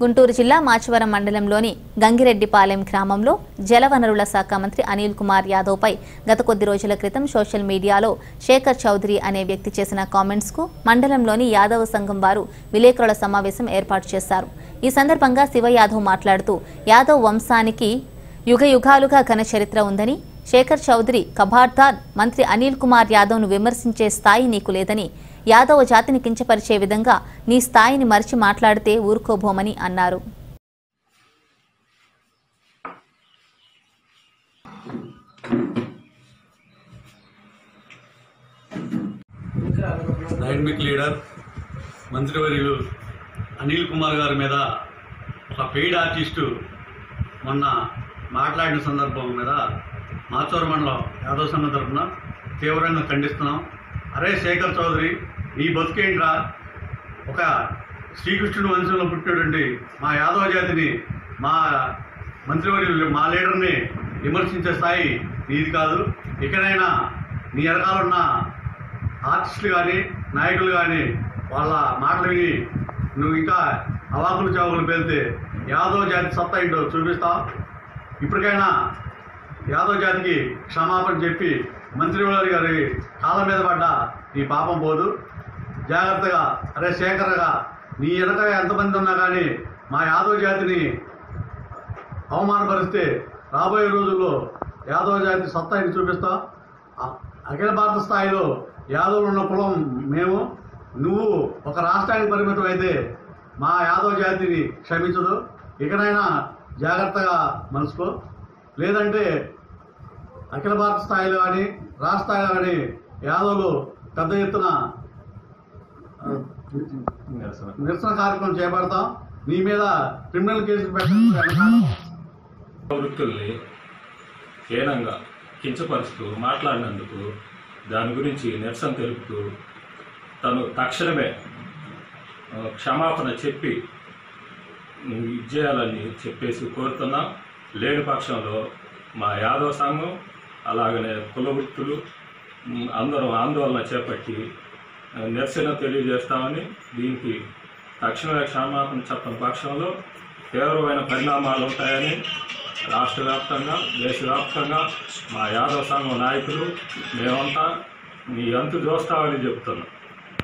గుంటూరు జిల్లా మాచవరం మండలంలోని గంగిరెడ్డి పాలెం గ్రామంలో జలవనరుల శాఖ మంత్రి అనిల్ కుమార్ యాదవ్ పై గత కొద్ది రోజుల క్రితం సోషల్ మీడియాలో శేఖర్ చౌదరి అనే వ్యక్తి చేసిన కామెంట్స్ కు మండలంలోని యాదవ సంఘం వారు విలేకరుల సమావేశం ఏర్పాటు చేశారు. ఈ సందర్భంగా శివ యాదవ్ మాట్లాడుతూ యాదవ్ వంశానికి యుగయుగాలుగా ఘన చరిత్ర ఉందని, శేఖర్ చౌదరి కబార్దార్ మంత్రి అనిల్ కుమార్ యాదవ్ను విమర్శించే స్థాయి నీకు లేదని, యాదవ జాతిని కించపరిచే విధంగా నీ స్థాయిని మరిచి మాట్లాడితే ఊరుకోబోమని అన్నారు. డైనమిక్ లీడర్ మంత్రివర్యులు అనిల్ కుమార్ గారి మీద ఒక పెయిడ్ ఆర్టిస్టు మొన్న మాట్లాడిన సందర్భం మీద మాచవరం మండలం యాదవ్ సంఘం తరఫున తీవ్రంగా ఖండిస్తున్నాం. అరే శేఖర్ చౌదరి, నీ బతుకేంట్రా, ఒక శ్రీకృష్ణుడు వంశంలో పుట్టినటువంటి మా యాదవ జాతిని, మా మంత్రివర్యులు, మా లీడర్ని విమర్శించే స్థాయి నీది కాదు. ఇకనైనా నీ వెనకాలన్న ఆర్టిస్టులు కానీ నాయకులు కానీ వాళ్ళ మాటలు విని నువ్వు ఇంకా అవాకులు చావుకులు పేలితే యాదవ జాతి సత్తా ఏంటో చూపిస్తావు. ఇప్పటికైనా యాదవ జాతికి క్షమాపణ చెప్పి మంత్రివర్యులు గారి కాళ్ళ మీద పడ్డ నీ పాపం పోదు. జాగ్రత్తగా అరే శేఖరగా, నీ వెనక ఎంతమంది ఉన్నా కానీ మా యాదవ జాతిని అవమానపరిస్తే రాబోయే రోజుల్లో యాదవ జాతి సత్తాన్ని చూపిస్తాం. అఖిల భారత స్థాయిలో యాదవులు ఉన్న కులం మేము. నువ్వు ఒక రాష్ట్రానికి పరిమితం అయితే మా యాదవ జాతిని క్షమించదు. ఇకనైనా జాగ్రత్తగా మనసుకో, లేదంటే అఖిల భారత స్థాయిలో కానీ రాష్ట్ర స్థాయిలో కానీ యాదవులు పెద్ద ఎత్తున నిరసన కార్యక్రమం చేపడతాం. నీ మీద క్రిమినల్ కేసులు పెట్టడం వృత్తుల్ని హీనంగా కించపరుస్తూ మాట్లాడినందుకు దాని గురించి నిరసన తెలుపుతూ తను తక్షణమే క్షమాపణ చెప్పి విజయాలని చెప్పేసి కోరుతున్నాం. లేని పక్షంలో మా యాదవ సంఘం అలాగనే కుల వృత్తులు అందరం ఆందోళన చేపట్టి నిరసన తెలియజేస్తామని, దీనికి తక్షణమే క్షమాపణ చెప్పని పక్షంలో తీవ్రమైన పరిణామాలు ఉంటాయని రాష్ట్ర వ్యాప్తంగా దేశవ్యాప్తంగా మా యాదవ సంఘం నాయకులు మేమంతా నీ అంతు చూస్తామని చెప్తున్నాం.